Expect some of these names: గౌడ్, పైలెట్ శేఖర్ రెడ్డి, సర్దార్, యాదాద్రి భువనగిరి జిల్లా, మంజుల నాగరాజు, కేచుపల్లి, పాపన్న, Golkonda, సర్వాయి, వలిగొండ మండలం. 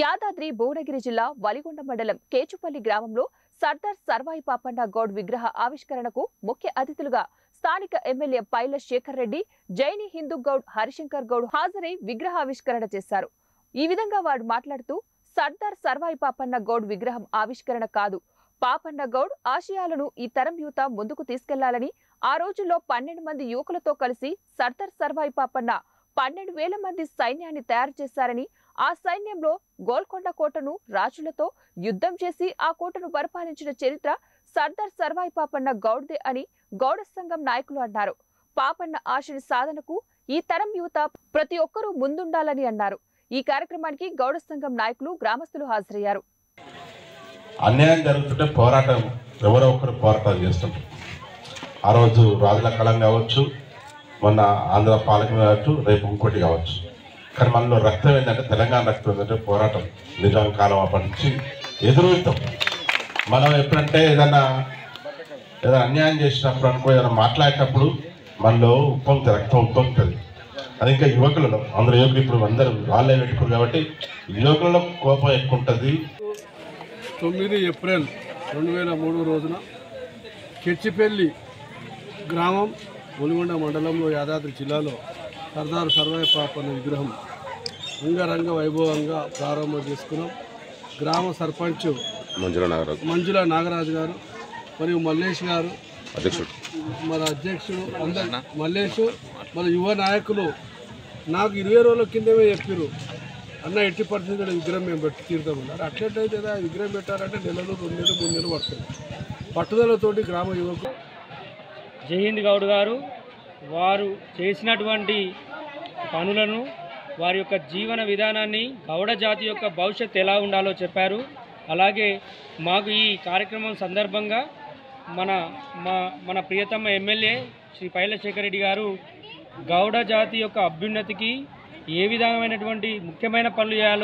యాదాద్రి భువనగిరి జిల్లా వలిగొండ మండలం కేచుపల్లి గ్రామంలో సర్దార్ సర్వాయి పాపన్న గౌడ్ విగ్రహ ఆవిష్కరణకు ముఖ్య అతిథులుగా స్థానిక ఎమ్మెల్యే పైలెట్ శేఖర్ రెడ్డి, జైని హిందూ గౌడ్ హరిశంకర్ గౌడ్ హాజరై విగ్రహ ఆవిష్కరణ చేశారు. ఈ విధంగా వారు మాట్లాడుతూ, సర్దార్ సర్వాయి పాపన్న గౌడ్ విగ్రహం ఆవిష్కరణ కాదు, పాపన్న గౌడ్ ఆశయాలను ఈ తరం యువత ముందుకు తీసుకెళ్లాలని ఆ రోజుల్లో 12 మంది యువకులతో కలిసి సర్దార్ సర్వాయి పాపన్న 12,000 మంది సైన్యాన్ని తయారు చేశారని, ఆ సైన్యంలో గోల్కొండ కోటను రాజులతో యుద్ధం చేసి ఆ కోటను పరిపాలించిన చరిత్ర సర్దార్ సర్వాయి పాపన్న గౌడ్దే అని గౌడ సంఘం నాయకులు అన్నారు. పాపన్న ఆశని సాధనకు ఈ తరం యువత ప్రతి ఒక్కరూ ముందుండాలని అన్నారు. ఈ కార్యక్రమానికి గౌడ సంఘం నాయకులు, గ్రామస్తులు హాజరయ్యారు. అన్యాయం జరుగుతుంటే పోరాటం ఎవరో ఒకరు పోరాటం చేస్తుంటారు. ఆ రోజు రాజుల కాలం కావచ్చు, మొన్న ఆంధ్ర పాలకం కావచ్చు, రేపు ఇంకోటి కావచ్చు. కానీ మనలో రక్తం ఏంటంటే, తెలంగాణ రక్తం ఏంటంటే పోరాటం. నిజాం కాలం అప్పటి నుంచి ఎదురుతాం మనం. ఎప్పుడంటే ఏదైనా అన్యాయం చేసినప్పుడు అనుకో, ఏదైనా మాట్లాడేటప్పుడు మనలో ఉప్పొంగుతుంది, రక్తం ఉప్పొంగుతుంది. అది ఇంకా యువకులలో, అందరూ యువకులు ఇప్పుడు అందరూ వాళ్ళే పెట్టుకున్నారు కాబట్టి యువకులలో కోపం ఎక్కువ ఉంటుంది. 9 ఏప్రిల్ 2003 రోజున కెచ్చిపల్లి గ్రామం వలిగొండ మండలంలో యాదాద్రి జిల్లాలో సర్దార్ సర్వాయి పాపన్న విగ్రహం అంగరంగ వైభవంగా ప్రారంభం చేసుకున్నాం. గ్రామ సర్పంచ్ మంజుల నాగరాజు గారు మరియు మల్లేష్ గారు మన అధ్యక్షుడు మల్లేష్, మన యువ నాయకులు నాకు 20 రోజుల కిందమే చెప్పారు, అన్న ఎట్టి పరిస్థితుల్లో విగ్రహం మేము పెట్టి తీరుతామన్నారు. అట్లెట్లయితే విగ్రహం పెట్టారంటే నెలలు, 2 నెలలు, 3 నెలలు పడుతుంది. పట్టుదలతోటి గ్రామ యువకులు జైహింద్ గౌడ్ గారు వారు చేసినటువంటి పనులను, వారి యొక్క జీవన విధానాన్ని, గౌడ జాతి యొక్క భవిష్యత్తు ఎలా ఉండాలో చెప్పారు. అలాగే మాకు ఈ కార్యక్రమం సందర్భంగా మన ప్రియతమ ఎమ్మెల్యే శ్రీ పైలెట్ శేఖర్రెడ్డి గారు గౌడ జాతి యొక్క అభ్యున్నతికి ఏ విధమైనటువంటి ముఖ్యమైన పనులు చేయాలో